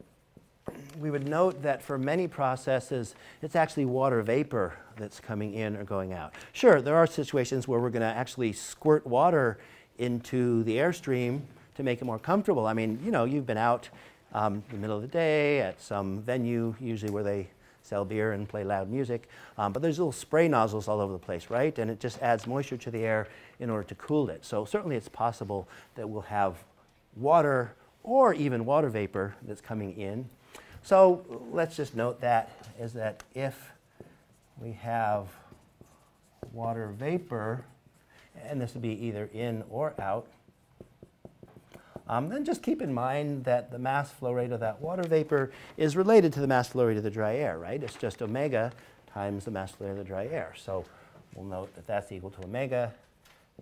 we would note that for many processes, it's actually water vapor that's coming in or going out. Sure, there are situations where we're going to actually squirt water into the airstream to make it more comfortable. I mean, you know, you've been out um, in the middle of the day at some venue, usually where they sell beer and play loud music. Um, but there's little spray nozzles all over the place, right? And it just adds moisture to the air in order to cool it. So certainly it's possible that we'll have water or even water vapor that's coming in. So let's just note that is that if we have water vapor, and this would be either in or out, Um, then just keep in mind that the mass flow rate of that water vapor is related to the mass flow rate of the dry air, right? It's just omega times the mass flow rate of the dry air. So we'll note that that's equal to omega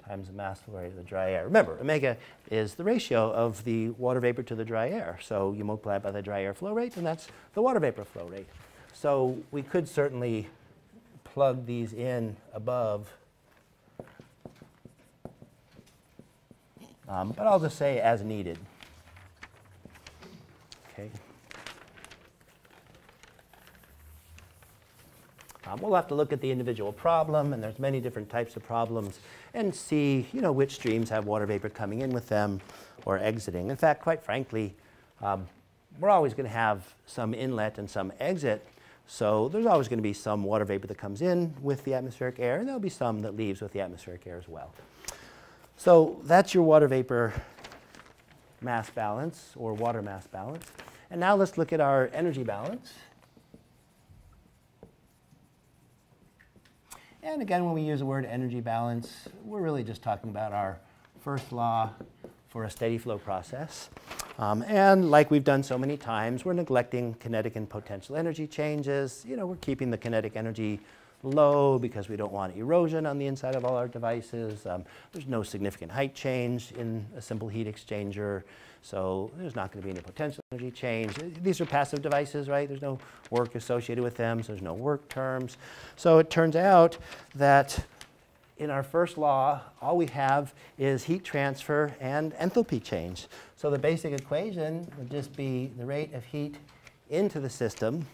times the mass flow rate of the dry air. Remember, omega is the ratio of the water vapor to the dry air. So you multiply it by the dry air flow rate, and that's the water vapor flow rate. So we could certainly plug these in above. Um, but I'll just say as needed. Okay. Um, we'll have to look at the individual problem, and there's many different types of problems, and see, you know, which streams have water vapor coming in with them or exiting. In fact, quite frankly, um, we're always going to have some inlet and some exit. So there's always going to be some water vapor that comes in with the atmospheric air, and there'll be some that leaves with the atmospheric air as well. So that's your water vapor mass balance, or water mass balance. And now let's look at our energy balance. And again, when we use the word energy balance, we're really just talking about our first law for a steady flow process. Um, and like we've done so many times, we're neglecting kinetic and potential energy changes. You know, we're keeping the kinetic energy low because we don't want erosion on the inside of all our devices. Um, there's no significant height change in a simple heat exchanger, so there's not going to be any potential energy change. These are passive devices, right? There's no work associated with them, so there's no work terms. So it turns out that in our first law, all we have is heat transfer and enthalpy change. So the basic equation would just be the rate of heat into the system.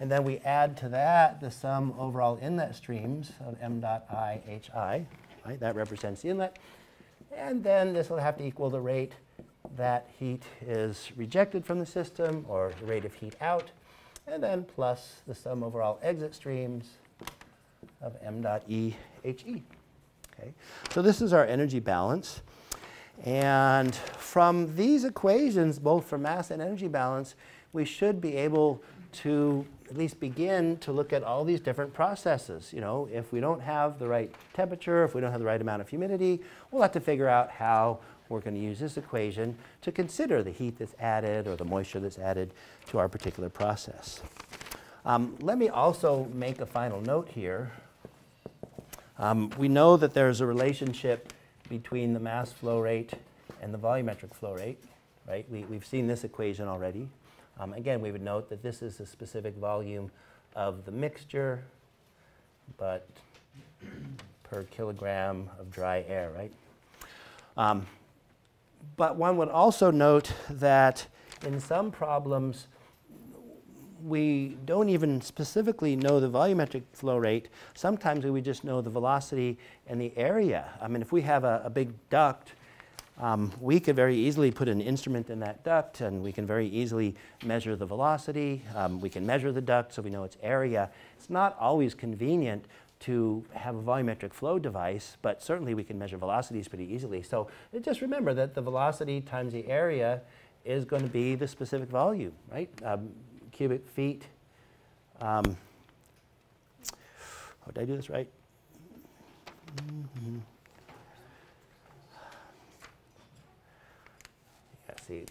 And then we add to that the sum overall inlet streams of m dot I h I, right? That represents the inlet. And then this will have to equal the rate that heat is rejected from the system, or the rate of heat out. And then plus the sum overall exit streams of m dot E h E. Okay? So this is our energy balance. And from these equations, both for mass and energy balance, we should be able to at least begin to look at all these different processes. You know, if we don't have the right temperature, if we don't have the right amount of humidity, we'll have to figure out how we're going to use this equation to consider the heat that's added or the moisture that's added to our particular process. Um, let me also make a final note here. Um, we know that there's a relationship between the mass flow rate and the volumetric flow rate, right? We, we've seen this equation already. Um, again, we would note that this is the specific volume of the mixture, but per kilogram of dry air, right? Um, but one would also note that in some problems, we don't even specifically know the volumetric flow rate. Sometimes we just know the velocity and the area. I mean, if we have a, a big duct, Um, we could very easily put an instrument in that duct, and we can very easily measure the velocity. Um, we can measure the duct so we know its area. It's not always convenient to have a volumetric flow device, but certainly we can measure velocities pretty easily. So just remember that the velocity times the area is going to be the specific volume, right? Um, cubic feet. Um, oh, did I do this right? Mm-hmm. See,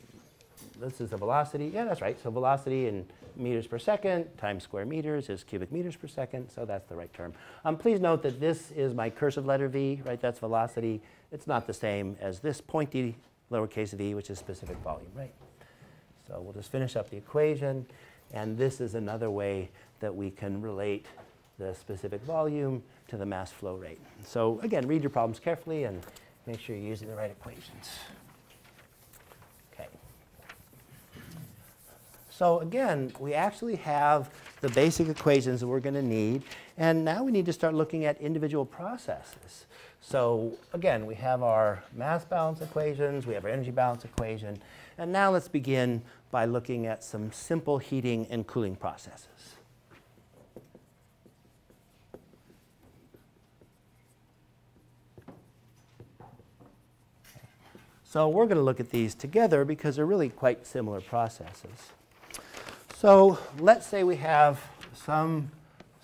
this is the velocity. Yeah, that's right. So velocity in meters per second times square meters is cubic meters per second. So that's the right term. Um, please note that this is my cursive letter V, right? That's velocity. It's not the same as this pointy lowercase v, which is specific volume, right? So we'll just finish up the equation. And this is another way that we can relate the specific volume to the mass flow rate. So again, read your problems carefully and make sure you're using the right equations. So again, we actually have the basic equations that we're going to need. And now we need to start looking at individual processes. So again, we have our mass balance equations. We have our energy balance equation. And now let's begin by looking at some simple heating and cooling processes. So we're going to look at these together because they're really quite similar processes. So let's say we have some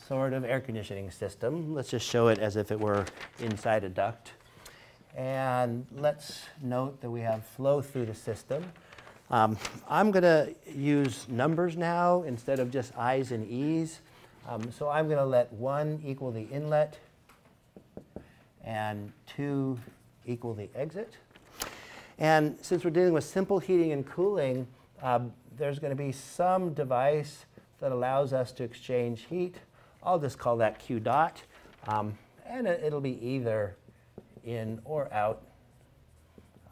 sort of air conditioning system. Let's just show it as if it were inside a duct. And let's note that we have flow through the system. Um, I'm going to use numbers now instead of just I's and E's. Um, so I'm going to let one equal the inlet and two equal the exit. And since we're dealing with simple heating and cooling, um, there's going to be some device that allows us to exchange heat. I'll just call that Q dot. Um, and it, it'll be either in or out.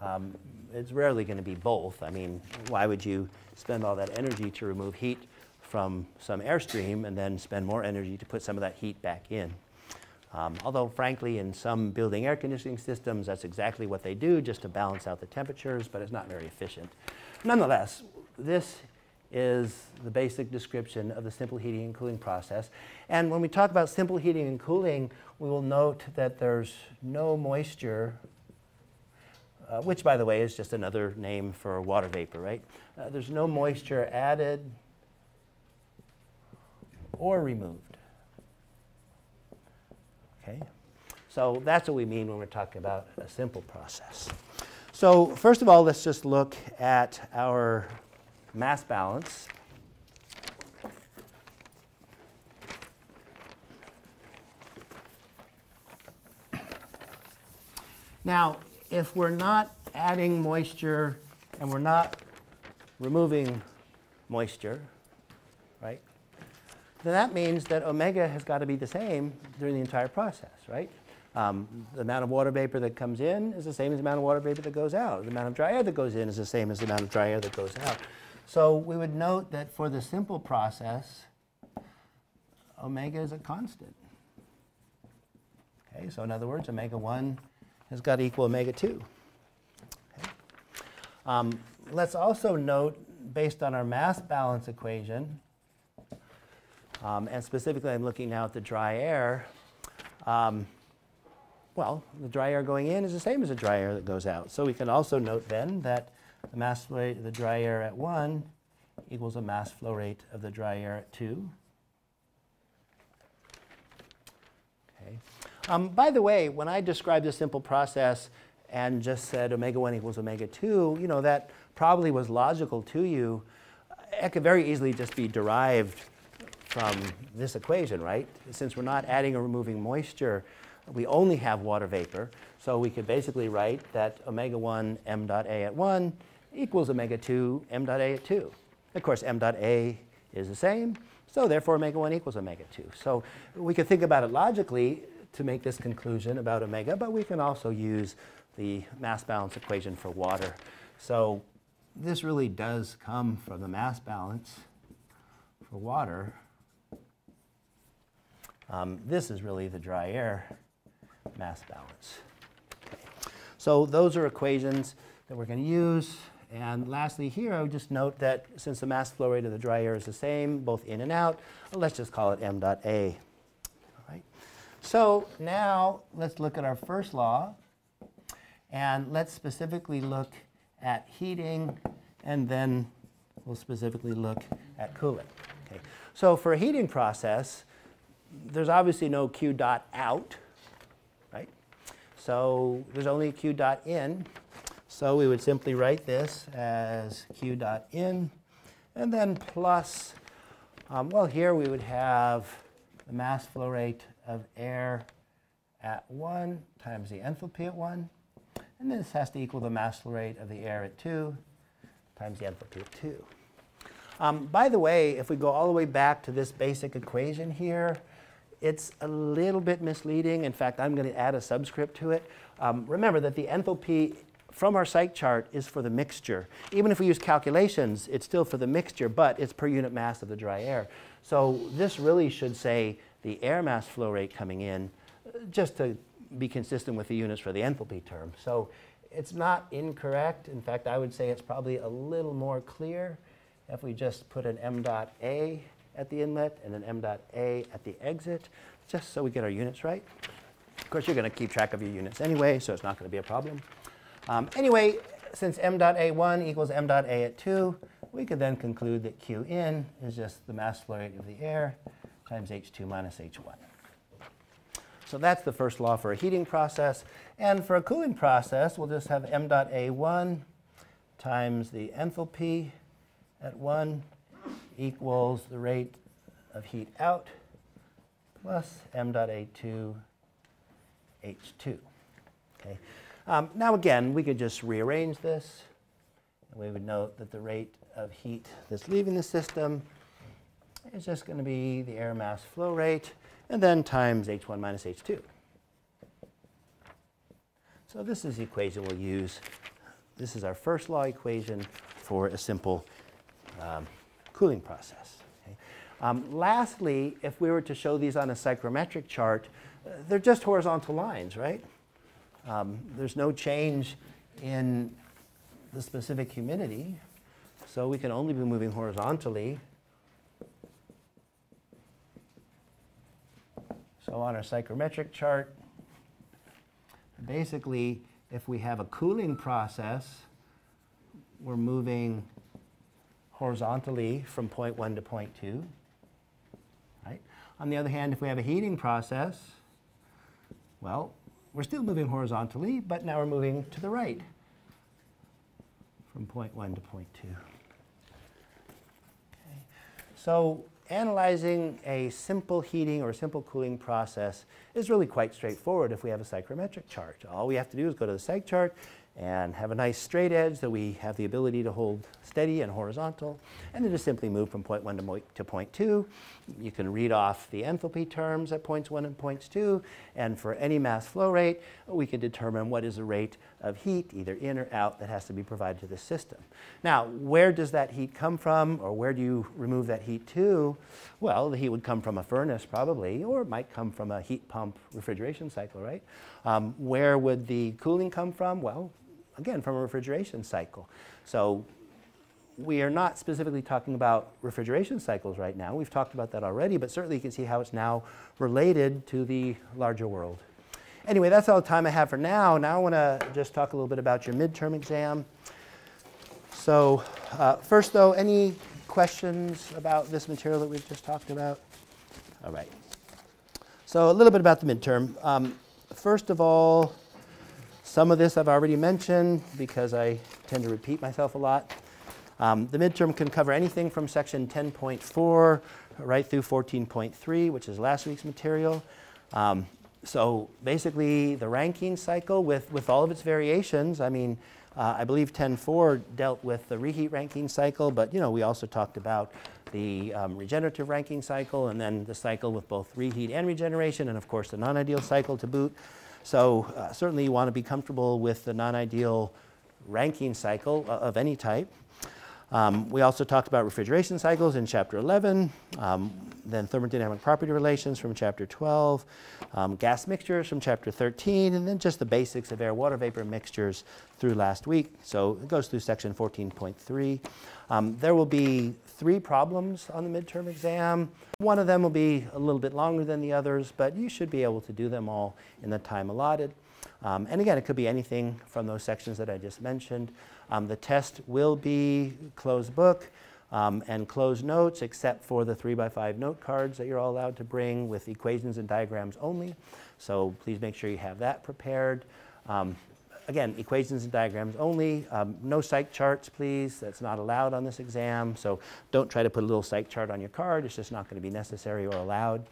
Um, it's rarely going to be both. I mean, why would you spend all that energy to remove heat from some airstream and then spend more energy to put some of that heat back in? Um, although, frankly, in some building air conditioning systems, that's exactly what they do, just to balance out the temperatures, but it's not very efficient. Nonetheless, this is the basic description of the simple heating and cooling process. And when we talk about simple heating and cooling, we will note that there's no moisture, uh, which, by the way, is just another name for water vapor, right? Uh, there's no moisture added or removed. Okay. So that's what we mean when we're talking about a simple process. So first of all, let's just look at our mass balance. Now, if we're not adding moisture and we're not removing moisture, right? Then that means that omega has got to be the same during the entire process, right? Um, the amount of water vapor that comes in is the same as the amount of water vapor that goes out. The amount of dry air that goes in is the same as the amount of dry air that goes out. So we would note that for the simple process, omega is a constant. Okay, so in other words, omega one has got to equal omega two. Okay. Um, let's also note, based on our mass balance equation, Um, and specifically, I'm looking now at the dry air. Um, well, the dry air going in is the same as the dry air that goes out. So we can also note then that the mass flow rate of the dry air at one equals the mass flow rate of the dry air at two. Okay. Um, by the way, when I described this simple process and just said omega one equals omega two, you know, that probably was logical to you. It could very easily just be derived from this equation, right? Since we're not adding or removing moisture, we only have water vapor. So we could basically write that omega one m dot a at one equals omega two m dot a at two. Of course, m dot a is the same, so therefore omega one equals omega two. So we could think about it logically to make this conclusion about omega, but we can also use the mass balance equation for water. So this really does come from the mass balance for water. Um, this is really the dry air mass balance. Okay. So those are equations that we're going to use. And lastly here, I would just note that since the mass flow rate of the dry air is the same, both in and out, let's just call it m dot a. All right. So now let's look at our first law. And let's specifically look at heating. And then we'll specifically look at cooling. Okay. So for a heating process, there's obviously no Q dot out, right? So there's only Q dot in. So we would simply write this as Q dot in. And then plus, um, well, here we would have the mass flow rate of air at one times the enthalpy at one. And this has to equal the mass flow rate of the air at two times the enthalpy at two. Um, by the way, if we go all the way back to this basic equation here, it's a little bit misleading. In fact, I'm going to add a subscript to it. Um, remember that the enthalpy from our psych chart is for the mixture. Even if we use calculations, it's still for the mixture, but it's per unit mass of the dry air. So this really should say the air mass flow rate coming in, just to be consistent with the units for the enthalpy term. So it's not incorrect. In fact, I would say it's probably a little more clear if we just put an m dot a at the inlet and an m dot a at the exit, just so we get our units right. Of course, you're going to keep track of your units anyway, so it's not going to be a problem. Um, anyway, since m dot a one equals m dot a at two, we could then conclude that Qn is just the mass flow rate of the air times h two minus h one. So that's the first law for a heating process. And for a cooling process, we'll just have m dot a one times the enthalpy at one equals the rate of heat out plus m dot a two h two. Okay. Um, now again, we could just rearrange this. And we would note that the rate of heat that's leaving the system is just going to be the air mass flow rate, and then times h one minus h two. So this is the equation we'll use. This is our first law equation for a simple um, cooling process. Okay. Um, lastly, if we were to show these on a psychrometric chart, uh, they're just horizontal lines, right? Um, there's no change in the specific humidity, so we can only be moving horizontally. So on our psychrometric chart, basically, if we have a cooling process, we're moving horizontally from point one to point two. Right? On the other hand, if we have a heating process, well, we're still moving horizontally, but now we're moving to the right from point one to point two. Okay. So analyzing a simple heating or a simple cooling process is really quite straightforward if we have a psychrometric chart. All we have to do is go to the psych chart and have a nice straight edge that we have the ability to hold steady and horizontal, and then just simply move from point one to, to point two. You can read off the enthalpy terms at points one and points two, and for any mass flow rate, we can determine what is the rate of heat, either in or out, that has to be provided to the system. Now, where does that heat come from, or where do you remove that heat to? Well, the heat would come from a furnace, probably, or it might come from a heat pump refrigeration cycle, right? Um, where would the cooling come from? Well, again, from a refrigeration cycle. So we are not specifically talking about refrigeration cycles right now. We've talked about that already, but certainly you can see how it's now related to the larger world. Anyway, that's all the time I have for now. Now I want to just talk a little bit about your midterm exam. So uh, first, though, any questions about this material that we've just talked about? All right. So a little bit about the midterm. Um, first of all, some of this I've already mentioned because I tend to repeat myself a lot. Um, the midterm can cover anything from section ten point four right through fourteen point three, which is last week's material. Um, so basically the Rankine cycle with, with all of its variations. I mean, uh, I believe ten point four dealt with the reheat Rankine cycle, but you know, we also talked about the um, regenerative Rankine cycle and then the cycle with both reheat and regeneration, and of course the non-ideal cycle to boot. So uh, certainly you want to be comfortable with the non-ideal Rankine cycle uh, of any type. Um, we also talked about refrigeration cycles in Chapter eleven, um, then thermodynamic property relations from Chapter twelve, um, gas mixtures from Chapter thirteen, and then just the basics of air-water vapor mixtures through last week. So it goes through section fourteen point three. Um, there will be three problems on the midterm exam. One of them will be a little bit longer than the others, but you should be able to do them all in the time allotted. Um, and again, it could be anything from those sections that I just mentioned. Um, the test will be closed book um, and closed notes, except for the three by five note cards that you're all allowed to bring with equations and diagrams only. So please make sure you have that prepared. Um, Again, equations and diagrams only. Um, no psych charts, please. That's not allowed on this exam. So don't try to put a little psych chart on your card. It's just not going to be necessary or allowed.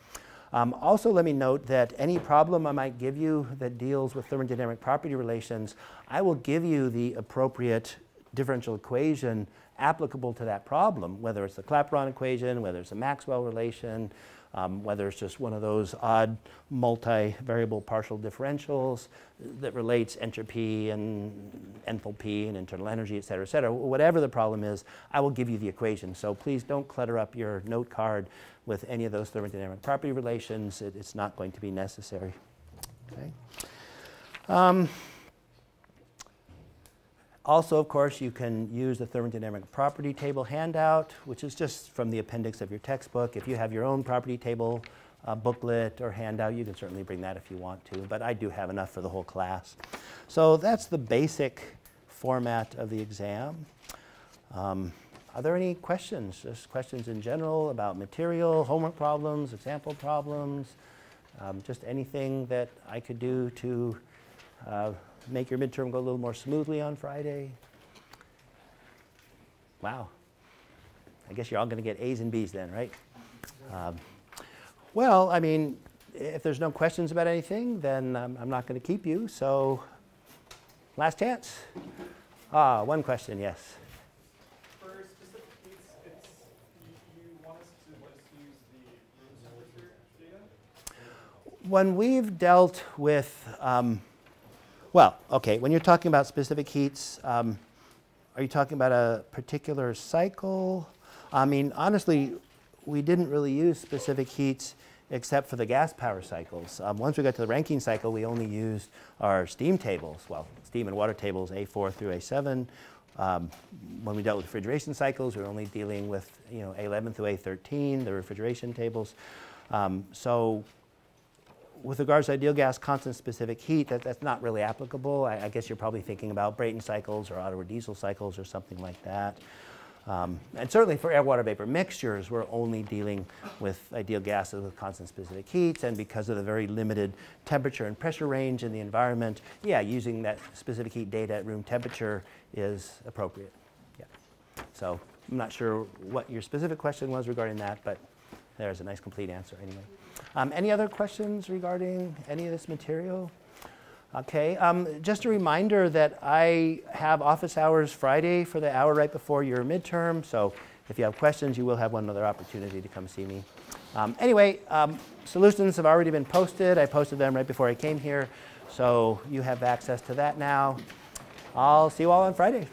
Um, also, let me note that any problem I might give you that deals with thermodynamic property relations, I will give you the appropriate differential equation applicable to that problem, whether it's the Clapeyron equation, whether it's a Maxwell relation, Um, whether it's just one of those odd multivariable partial differentials that relates entropy and enthalpy and internal energy, et cetera, et cetera. Whatever the problem is, I will give you the equation. So please don't clutter up your note card with any of those thermodynamic property relations. It, it's not going to be necessary. Okay. Um, Also, of course, you can use the thermodynamic property table handout, which is just from the appendix of your textbook. If you have your own property table uh, booklet or handout, you can certainly bring that if you want to. But I do have enough for the whole class. So that's the basic format of the exam. Um, are there any questions? Just questions in general about material, homework problems, example problems, um, just anything that I could do to uh, make your midterm go a little more smoothly on Friday? Wow. I guess you're all going to get A's and B's then, right? Um, well, I mean, if there's no questions about anything, then um, I'm not going to keep you. So, last chance. Ah, one question, yes. For specific needs, it's, you want us to just use the room temperature data? When we've dealt with, um, well, okay, when you're talking about specific heats, um, are you talking about a particular cycle? I mean, honestly, we didn't really use specific heats except for the gas power cycles. Um, once we got to the Rankine cycle, we only used our steam tables, well, steam and water tables, A four through A seven. Um, when we dealt with refrigeration cycles, we were only dealing with, you know, A eleven through A thirteen, the refrigeration tables. Um, so with regards to ideal gas constant specific heat, that, that's not really applicable. I, I guess you're probably thinking about Brayton cycles or Otto or Diesel cycles or something like that. Um, and certainly for air-water vapor mixtures, we're only dealing with ideal gases with constant specific heats, and because of the very limited temperature and pressure range in the environment, yeah, using that specific heat data at room temperature is appropriate. Yeah. So I'm not sure what your specific question was regarding that, but there's a nice complete answer anyway. Um, any other questions regarding any of this material? Okay, um, just a reminder that I have office hours Friday for the hour right before your midterm, so if you have questions, you will have one other opportunity to come see me. Um, anyway, um, solutions have already been posted. I posted them right before I came here, so you have access to that now. I'll see you all on Friday.